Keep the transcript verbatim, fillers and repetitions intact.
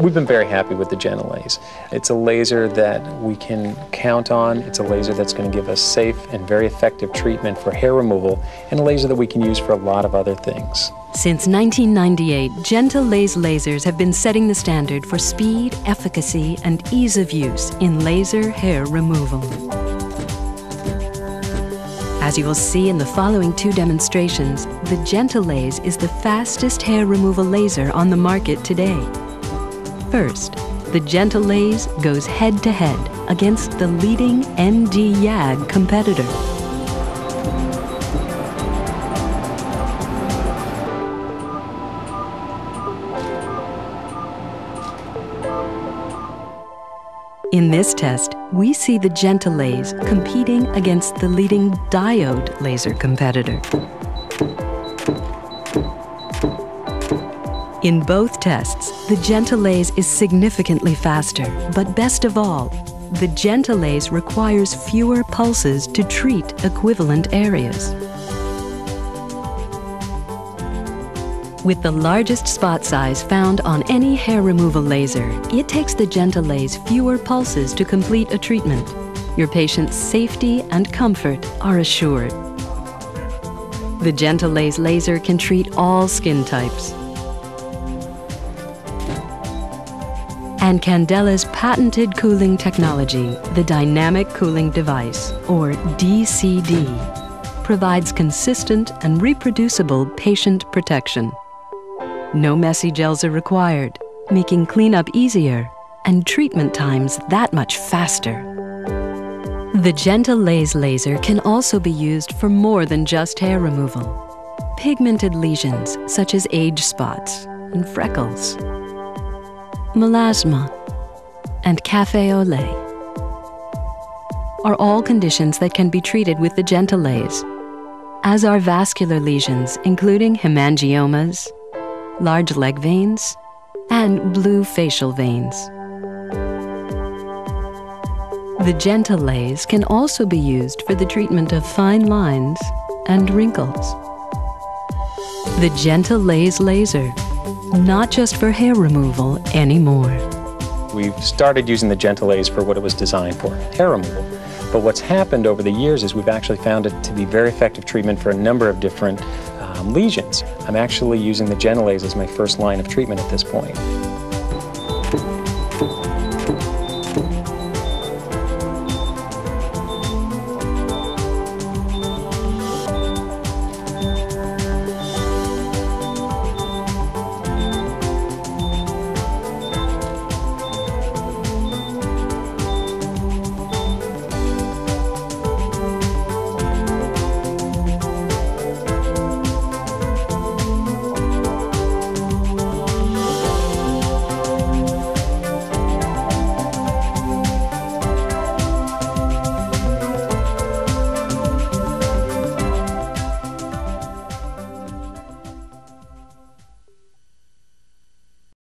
We've been very happy with the Genelase. It's a laser that we can count on. It's a laser that's going to give us safe and very effective treatment for hair removal, and a laser that we can use for a lot of other things. Since nineteen ninety-eight, Genelase lasers have been setting the standard for speed, efficacy, and ease of use in laser hair removal. As you will see in the following two demonstrations, the Genelase is the fastest hair removal laser on the market today. First, the Genelase goes head-to-head -head against the leading N D YAG competitor. In this test, we see the Genelase competing against the leading diode laser competitor. In both tests, the Genelase is significantly faster, but best of all, the Genelase requires fewer pulses to treat equivalent areas. With the largest spot size found on any hair removal laser, it takes the Genelase fewer pulses to complete a treatment. Your patient's safety and comfort are assured. The Genelase laser can treat all skin types. And Candela's patented cooling technology, the Dynamic Cooling Device, or D C D, provides consistent and reproducible patient protection. No messy gels are required, making cleanup easier and treatment times that much faster. The Genelase laser can also be used for more than just hair removal. Pigmented lesions such as age spots and freckles, melasma, and cafe au lait are all conditions that can be treated with the Genelase, as are vascular lesions including hemangiomas, large leg veins, and blue facial veins. The Genelase can also be used for the treatment of fine lines and wrinkles. The Genelase laser, not just for hair removal anymore. We've started using the Genelase for what it was designed for, hair removal. But what's happened over the years is we've actually found it to be very effective treatment for a number of different um, lesions. I'm actually using the Genelase as my first line of treatment at this point.